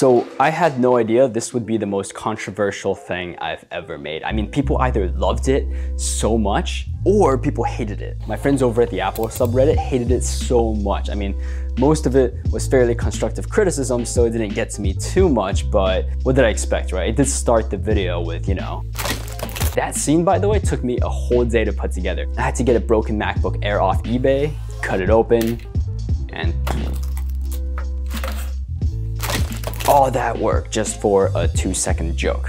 So I had no idea this would be the most controversial thing I've ever made. I mean, people either loved it so much or people hated it. My friends over at the Apple subreddit hated it so much. I mean, most of it was fairly constructive criticism, so it didn't get to me too much, but what did I expect, right? It did start the video with, you know, that scene, by the way, took me a whole day to put together. I had to get a broken MacBook Air off eBay, cut it open, and all that work just for a 2-second joke.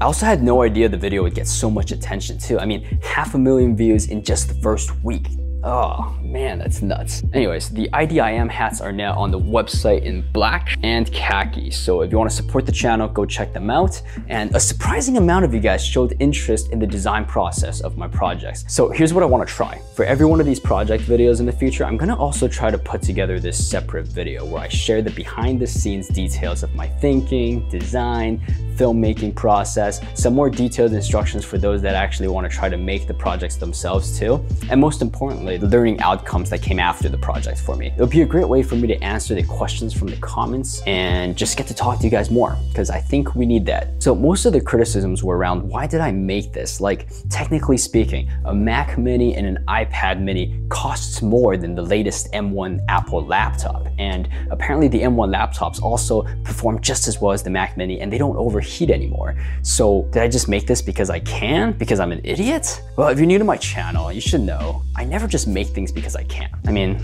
I also had no idea the video would get so much attention too. I mean, 500,000 views in just the first week. Oh man, that's nuts. Anyways, the IDIM hats are now on the website in black and khaki. So if you want to support the channel, go check them out. And a surprising amount of you guys showed interest in the design process of my projects. So here's what I want to try. For every one of these project videos in the future, I'm going to also try to put together this separate video where I share the behind the scenes details of my thinking, design, filmmaking process, some more detailed instructions for those that actually want to try to make the projects themselves too. And most importantly, the learning outcomes that came after the project for me. It'll be a great way for me to answer the questions from the comments and just get to talk to you guys more, because I think we need that. So most of the criticisms were around, why did I make this? Like, technically speaking, a Mac Mini and an iPad Mini costs more than the latest M1 Apple laptop. And apparently the M1 laptops also perform just as well as the Mac Mini, and they don't overheat anymore. So did I just make this because I can? Because I'm an idiot? Well, if you're new to my channel, you should know I never just make things because I can. I mean,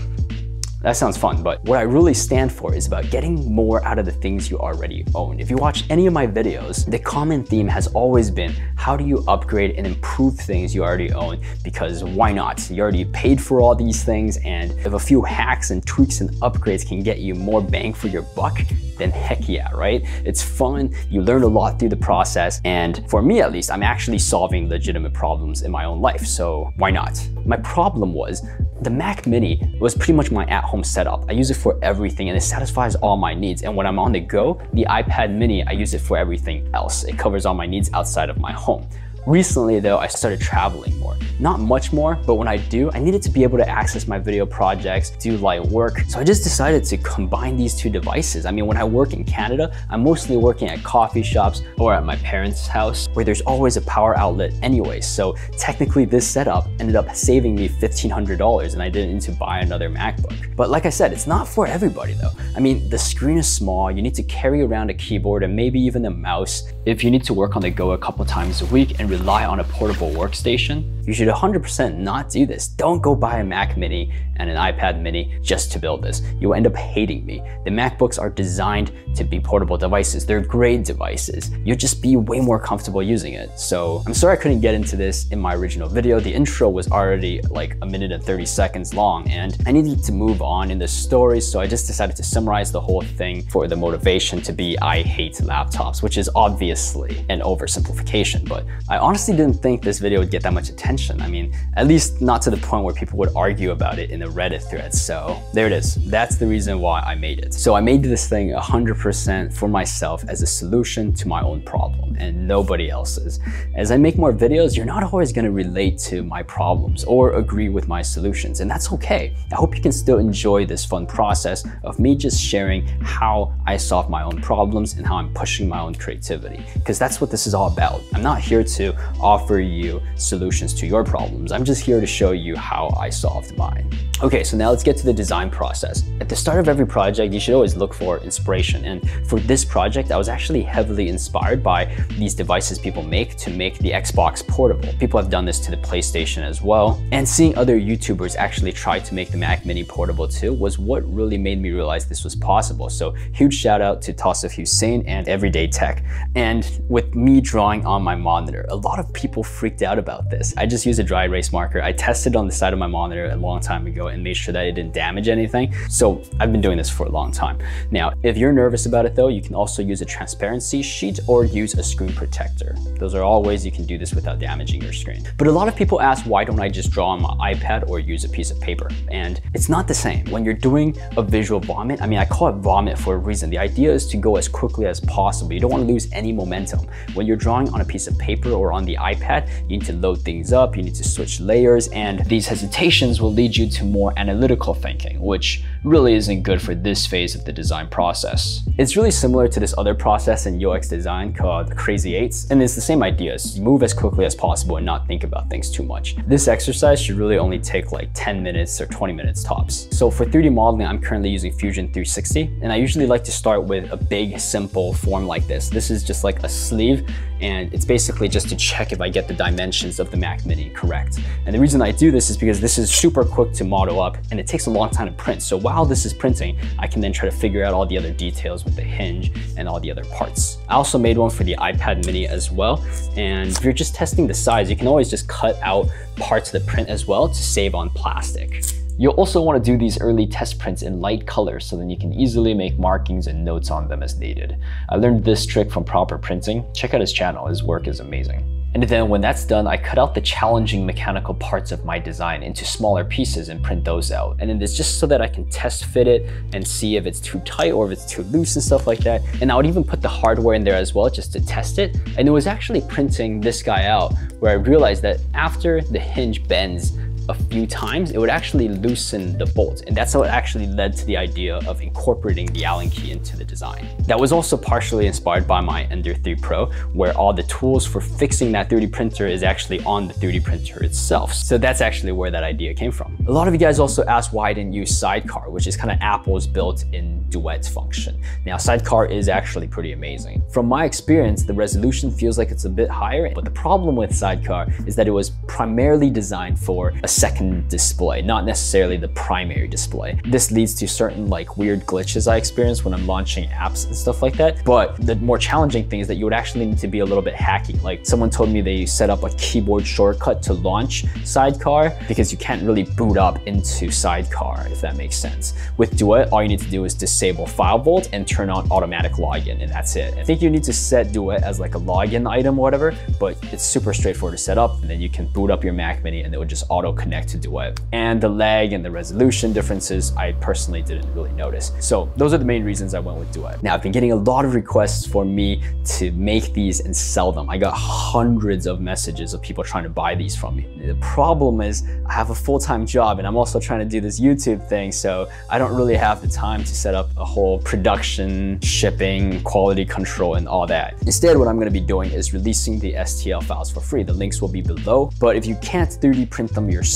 that sounds fun, but what I really stand for is about getting more out of the things you already own. If you watch any of my videos, the common theme has always been, how do you upgrade and improve things you already own? Because why not? You already paid for all these things, and if a few hacks and tweaks and upgrades can get you more bang for your buck, then heck yeah, right? It's fun, you learn a lot through the process, and for me at least, I'm actually solving legitimate problems in my own life, so why not? My problem was, the Mac Mini was pretty much my at-home setup. I use it for everything and it satisfies all my needs. And when I'm on the go, the iPad Mini, I use it for everything else. It covers all my needs outside of my home. Recently though, I started traveling more. Not much more, but when I do, I needed to be able to access my video projects, do light work. So I just decided to combine these two devices. I mean, when I work in Canada, I'm mostly working at coffee shops or at my parents' house where there's always a power outlet anyway. So technically this setup ended up saving me $1,500 and I didn't need to buy another MacBook. But like I said, it's not for everybody though. I mean, the screen is small, you need to carry around a keyboard and maybe even a mouse. If you need to work on the go a couple times a week and rely on a portable workstation, you should 100% not do this. Don't go buy a Mac Mini and an iPad Mini just to build this. You'll end up hating me. The MacBooks are designed to be portable devices. They're great devices. You'll just be way more comfortable using it. So I'm sorry I couldn't get into this in my original video. The intro was already like a minute and 30 seconds long and I needed to move on in the story. So I just decided to summarize the whole thing for the motivation to be I hate laptops, which is obviously an oversimplification, but I honestly didn't think this video would get that much attention. I mean, at least not to the point where people would argue about it in the Reddit thread. So there it is. That's the reason why I made it. So I made this thing 100% for myself as a solution to my own problem and nobody else's. As I make more videos, you're not always going to relate to my problems or agree with my solutions, and that's okay. I hope you can still enjoy this fun process of me just sharing how I solve my own problems and how I'm pushing my own creativity, because that's what this is all about. I'm not here to offer you solutions to your problems. I'm just here to show you how I solved mine. Okay, so now let's get to the design process. At the start of every project, you should always look for inspiration. And for this project, I was actually heavily inspired by these devices people make to make the Xbox portable. People have done this to the PlayStation as well. And seeing other YouTubers actually try to make the Mac Mini portable too was what really made me realize this was possible. So huge shout out to Tosif Hussein and Everyday Tech. And with me drawing on my monitor, a lot of people freaked out about this. I just used a dry erase marker. I tested on the side of my monitor a long time ago and made sure that it didn't damage anything. So I've been doing this for a long time. Now, if you're nervous about it though, you can also use a transparency sheet or use a screen protector. Those are all ways you can do this without damaging your screen. But a lot of people ask, why don't I just draw on my iPad or use a piece of paper? And it's not the same. When you're doing a visual vomit, I mean, I call it vomit for a reason. The idea is to go as quickly as possible. You don't want to lose any momentum. When you're drawing on a piece of paper or on the iPad, you need to load things up, you need to switch layers, and these hesitations will lead you to more analytical thinking, which really isn't good for this phase of the design process. It's really similar to this other process in UX design called the Crazy Eights, and it's the same ideas. Move as quickly as possible and not think about things too much. This exercise should really only take like 10 minutes or 20 minutes tops. So for 3D modeling, I'm currently using Fusion 360, and I usually like to start with a big, simple form like this. This is just like a sleeve, and it's basically just to check if I get the dimensions of the Mac Mini correct. And the reason I do this is because this is super quick to model up, and it takes a long time to print. So while this is printing, I can then try to figure out all the other details with the hinge and all the other parts. I also made one for the iPad Mini as well. And if you're just testing the size, you can always just cut out parts of the print as well to save on plastic. You'll also want to do these early test prints in light colors so then you can easily make markings and notes on them as needed. I learned this trick from Proper Printing. Check out his channel, his work is amazing. And then when that's done, I cut out the challenging mechanical parts of my design into smaller pieces and print those out. And then it's just so that I can test fit it and see if it's too tight or if it's too loose and stuff like that. And I would even put the hardware in there as well just to test it. And it was actually printing this guy out where I realized that after the hinge bends a few times, it would actually loosen the bolt. And that's how it actually led to the idea of incorporating the Allen key into the design. That was also partially inspired by my Ender 3 Pro, where all the tools for fixing that 3D printer is actually on the 3D printer itself. So that's actually where that idea came from. A lot of you guys also asked why I didn't use Sidecar, which is kind of Apple's built-in Duet function. Now, Sidecar is actually pretty amazing. From my experience, the resolution feels like it's a bit higher, but the problem with Sidecar is that it was primarily designed for a second display, not necessarily the primary display. This leads to certain like weird glitches I experience when I'm launching apps and stuff like that. But the more challenging thing is that you would actually need to be a little bit hacky. Like someone told me they set up a keyboard shortcut to launch Sidecar because you can't really boot up into Sidecar, if that makes sense. With Duet, all you need to do is disable FileVault and turn on automatic login, and that's it. I think you need to set Duet as like a login item or whatever, but it's super straightforward to set up, and then you can boot up your Mac Mini and it would just auto connect to Duet. And the lag and the resolution differences, I personally didn't really notice. So those are the main reasons I went with Duet. Now, I've been getting a lot of requests for me to make these and sell them. I got hundreds of messages of people trying to buy these from me. The problem is I have a full-time job and I'm also trying to do this YouTube thing, so I don't really have the time to set up a whole production, shipping, quality control, and all that. Instead, what I'm going to be doing is releasing the STL files for free. The links will be below, but if you can't 3D print them yourself,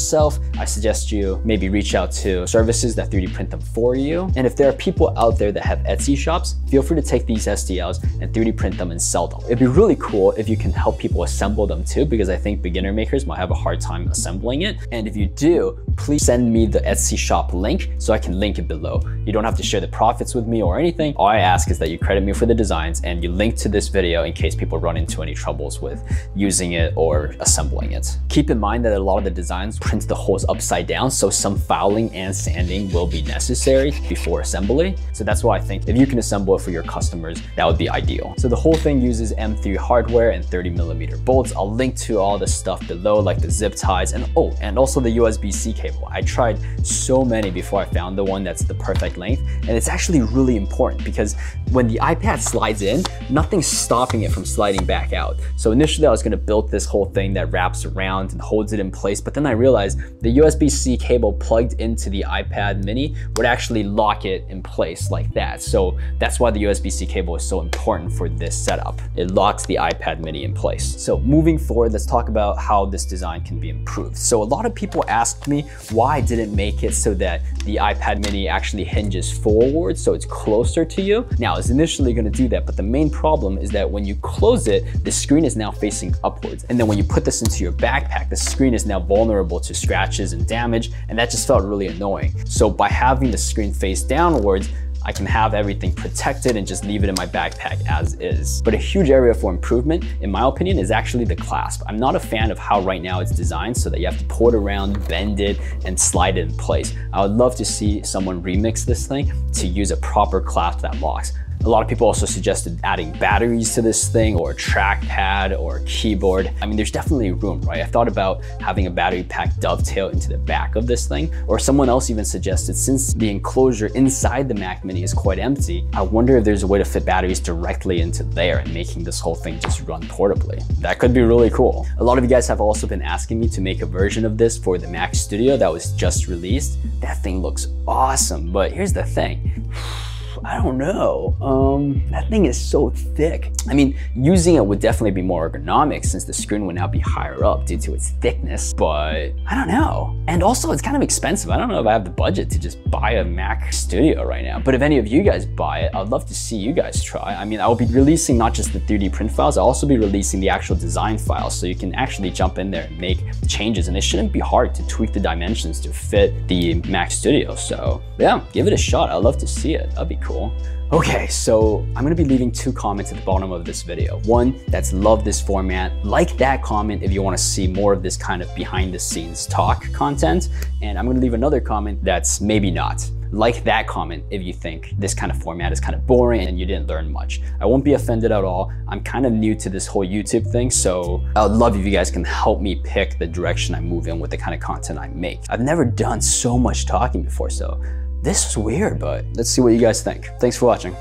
I suggest you maybe reach out to services that 3D print them for you. And if there are people out there that have Etsy shops, feel free to take these STLs and 3D print them and sell them. It'd be really cool if you can help people assemble them too, because I think beginner makers might have a hard time assembling it. And if you do, please send me the Etsy shop link so I can link it below. You don't have to share the profits with me or anything. All I ask is that you credit me for the designs and you link to this video in case people run into any troubles with using it or assembling it. Keep in mind that a lot of the designs print the holes upside down, so some fouling and sanding will be necessary before assembly. So that's why I think if you can assemble it for your customers, that would be ideal. So the whole thing uses M3 hardware and 30mm bolts. I'll link to all the stuff below, like the zip ties and also the USB-C cable. I tried so many before I found the one that's the perfect length, and it's actually really important because when the iPad slides in, nothing's stopping it from sliding back out. So initially I was gonna build this whole thing that wraps around and holds it in place, but then I realized the USB-C cable plugged into the iPad Mini would actually lock it in place like that. So that's why the USB-C cable is so important for this setup. It locks the iPad Mini in place. So moving forward, let's talk about how this design can be improved. So a lot of people asked me why I didn't make it so that the iPad Mini actually hinges forward so it's closer to you. Now, it's initially going to do that, but the main problem is that when you close it, the screen is now facing upwards. And then when you put this into your backpack, the screen is now vulnerable to scratches and damage, and that just felt really annoying. So by having the screen face downwards, I can have everything protected and just leave it in my backpack as is. But a huge area for improvement, in my opinion, is actually the clasp. I'm not a fan of how right now it's designed so that you have to pull it around, bend it, and slide it in place. I would love to see someone remix this thing to use a proper clasp that locks. A lot of people also suggested adding batteries to this thing or a trackpad or a keyboard. I mean, there's definitely room, right? I thought about having a battery pack dovetail into the back of this thing, or someone else even suggested, since the enclosure inside the Mac Mini is quite empty, I wonder if there's a way to fit batteries directly into there and making this whole thing just run portably. That could be really cool. A lot of you guys have also been asking me to make a version of this for the Mac Studio that was just released. That thing looks awesome, but here's the thing. I don't know, that thing is so thick. I mean, using it would definitely be more ergonomic since the screen would now be higher up due to its thickness, but I don't know. And also it's kind of expensive. I don't know if I have the budget to just buy a Mac Studio right now, but if any of you guys buy it, I'd love to see you guys try. I mean, I'll be releasing not just the 3D print files, I'll also be releasing the actual design files, so you can actually jump in there and make changes, and it shouldn't be hard to tweak the dimensions to fit the Mac Studio. So yeah, give it a shot. I'd love to see it, that'd be cool. Okay, so I'm gonna be leaving two comments at the bottom of this video. One that's love this format, like that comment if you wanna see more of this kind of behind the scenes talk content. And I'm gonna leave another comment that's maybe not. Like that comment if you think this kind of format is kind of boring and you didn't learn much. I won't be offended at all. I'm kind of new to this whole YouTube thing, so I would love if you guys can help me pick the direction I move in with the kind of content I make. I've never done so much talking before, so this is weird, but let's see what you guys think. Thanks for watching.